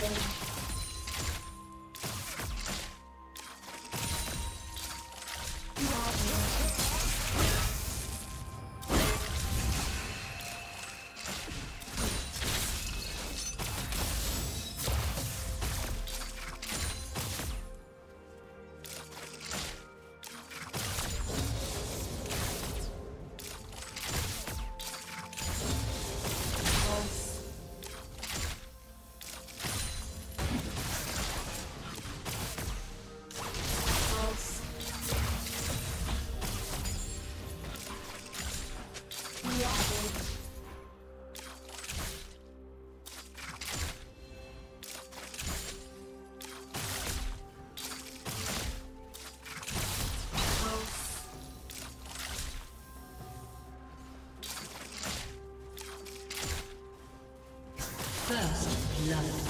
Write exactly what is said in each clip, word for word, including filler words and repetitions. open. First blood. Thank you.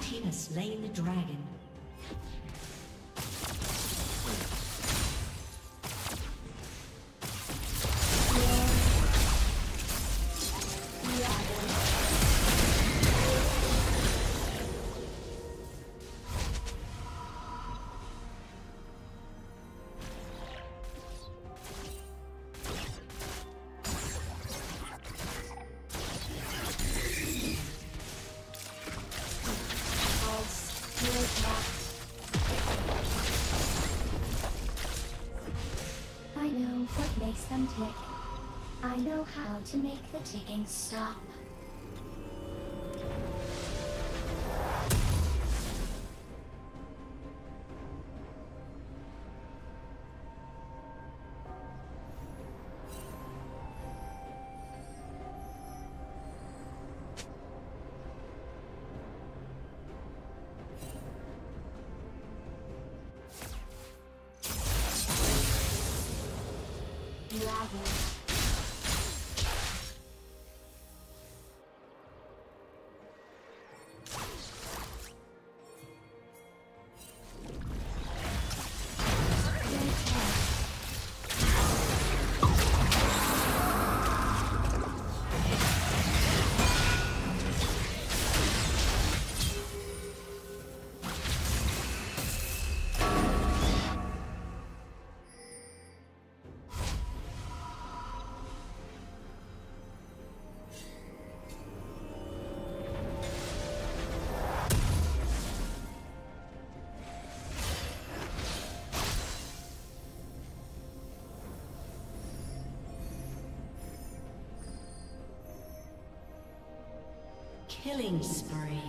team has slain the dragon. I know how to make the ticking stop. Killing spree.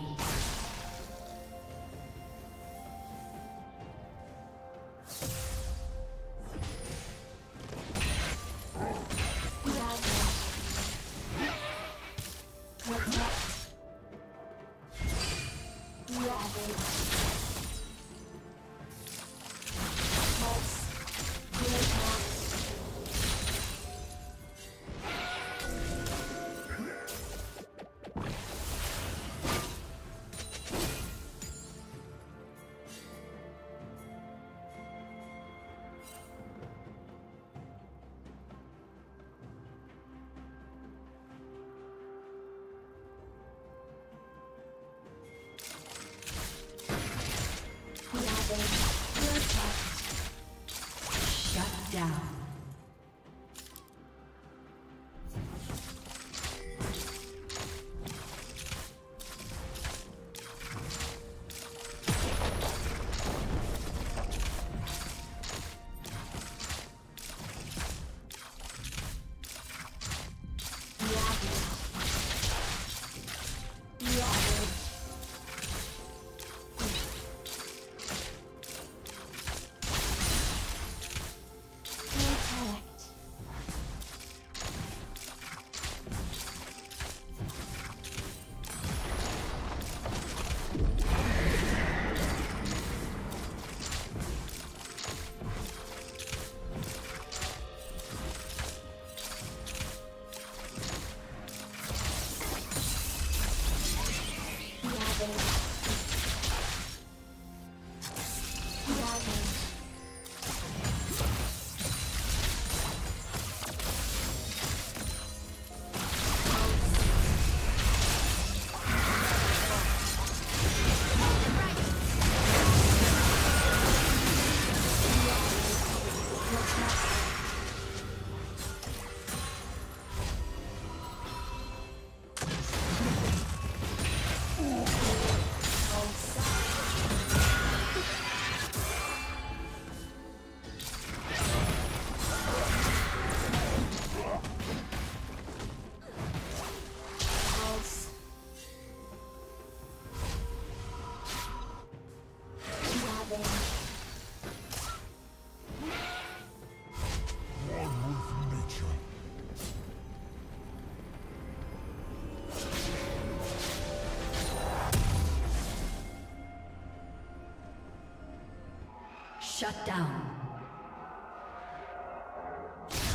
Shut down.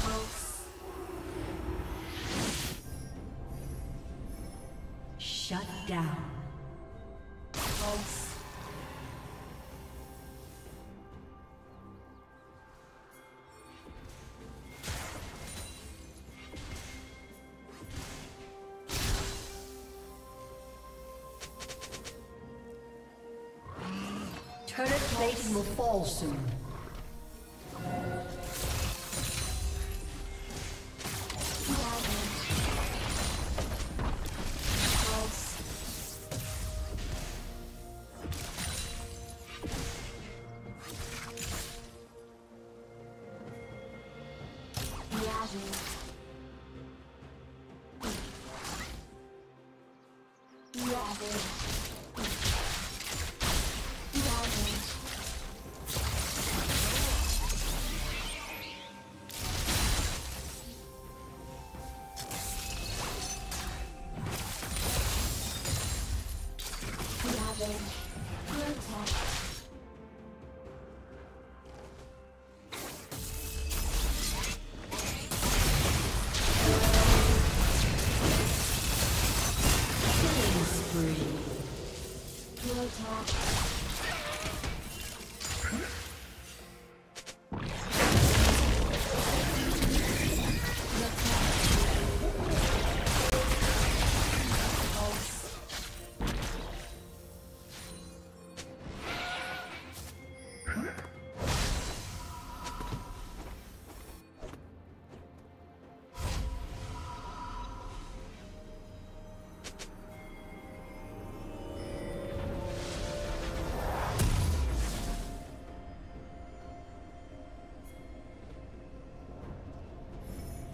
Pulse. Shut down. pulse. Turret plating will fall soon.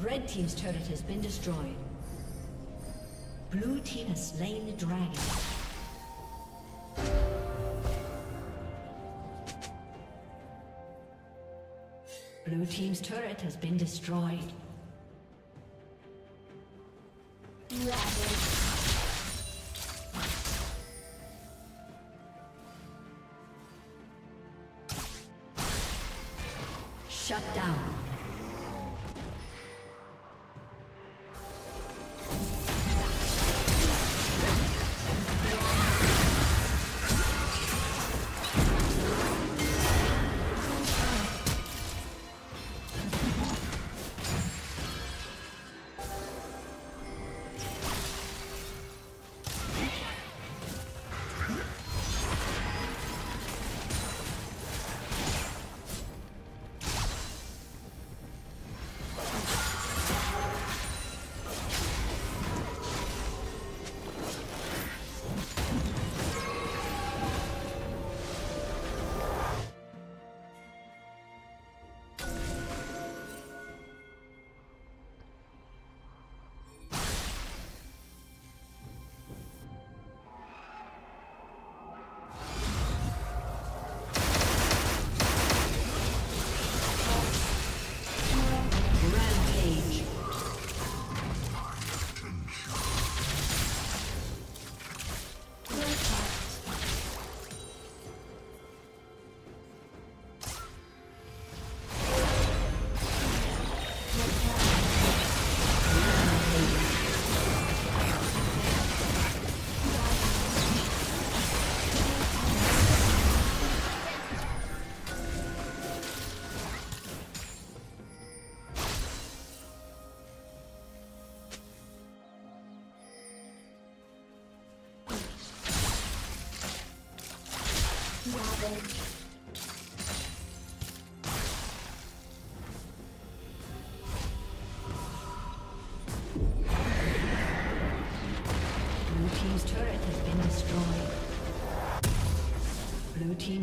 Red team's turret has been destroyed. Blue team has slain the dragon. Blue team's turret has been destroyed. Shut down. Blue team's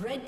Red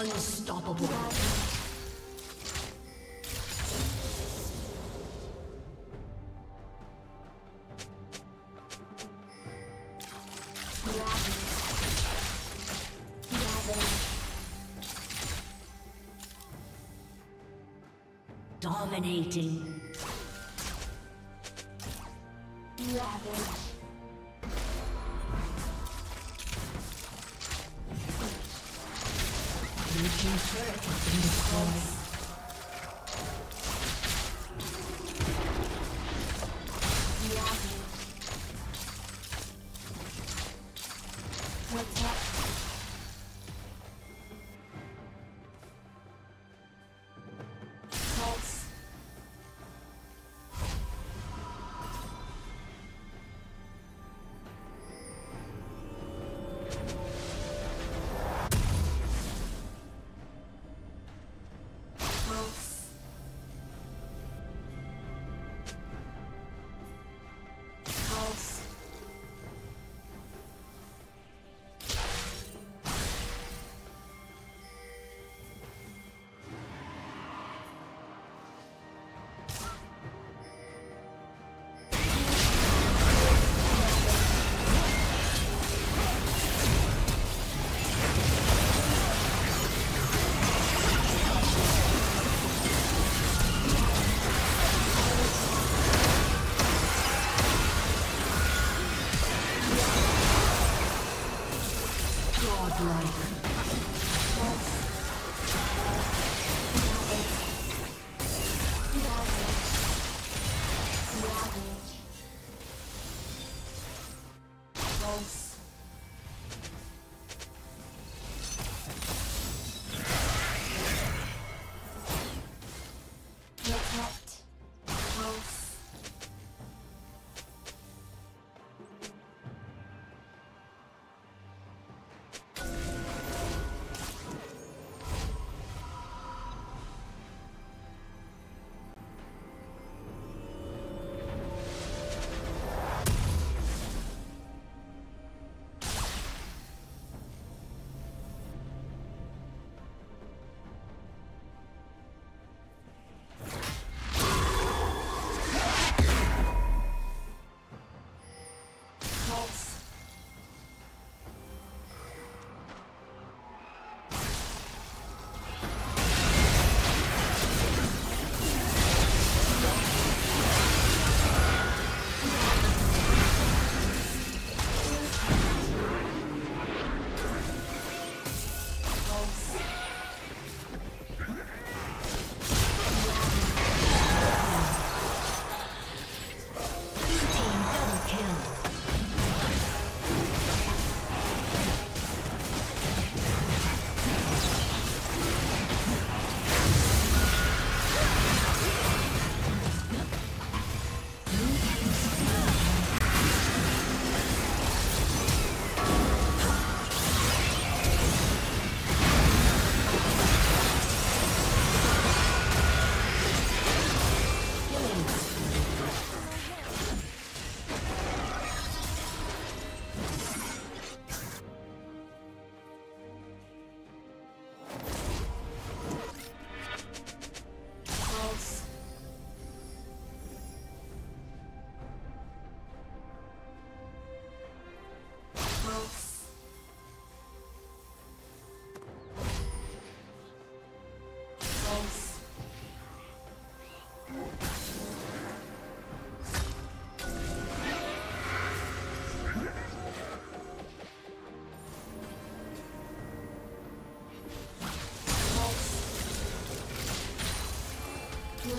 Unstoppable. Dominating. Ravage. Blue team's turret has been destroyed. What's up?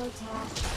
Attack.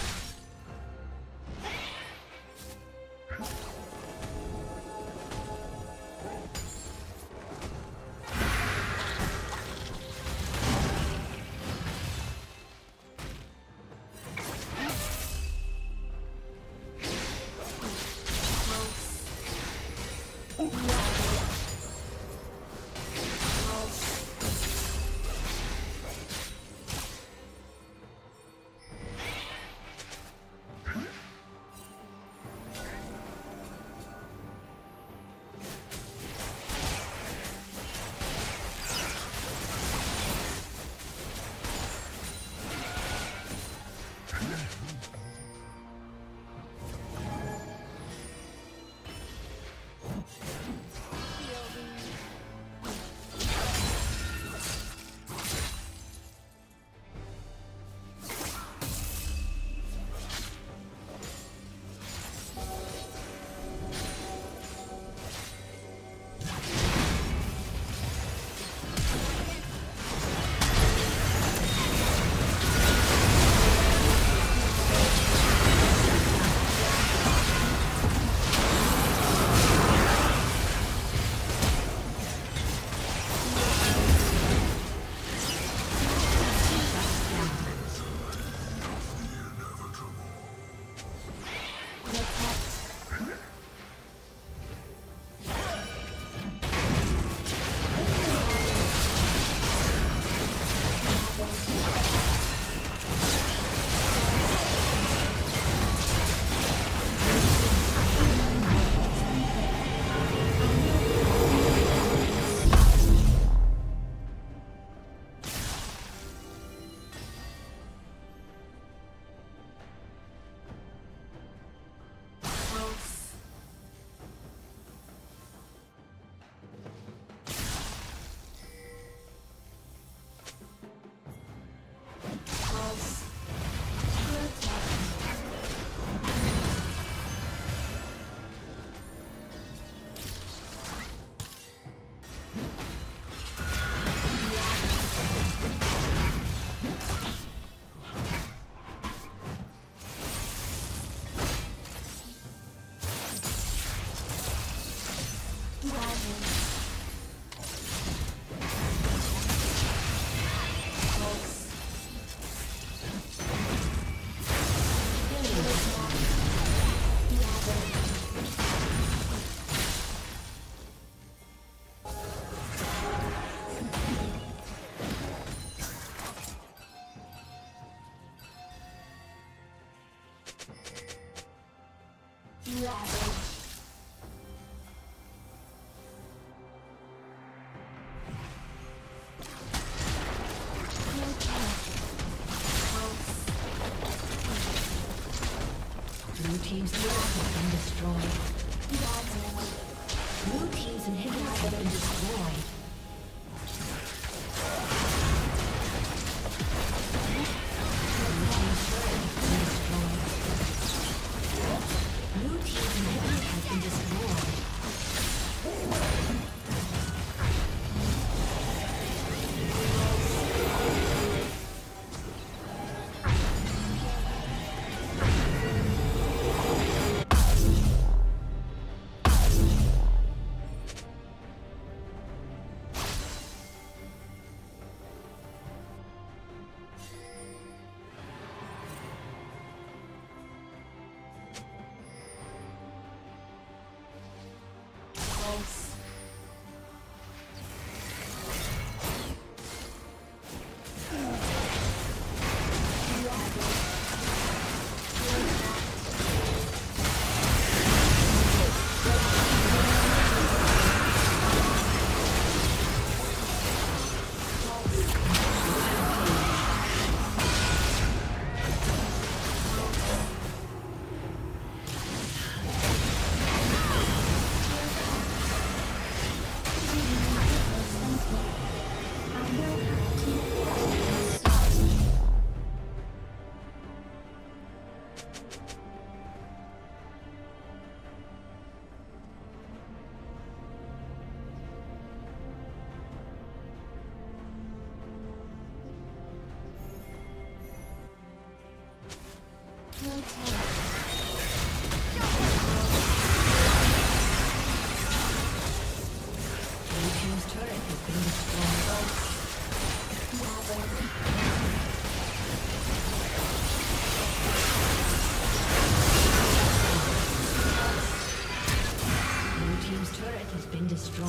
Blue team's inhibitor has been destroyed. Blue team's inhibitor has been destroyed. Blue team's inhibitor has been destroyed. Blue team's inhibitor has been destroyed. Blue team's turret has been destroyed.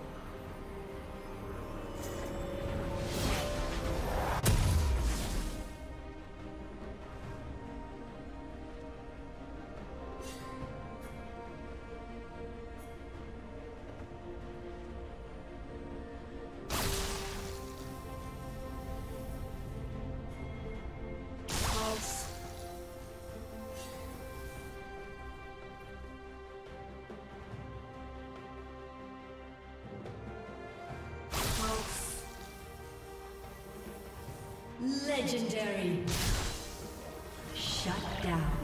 Legendary. Shut down.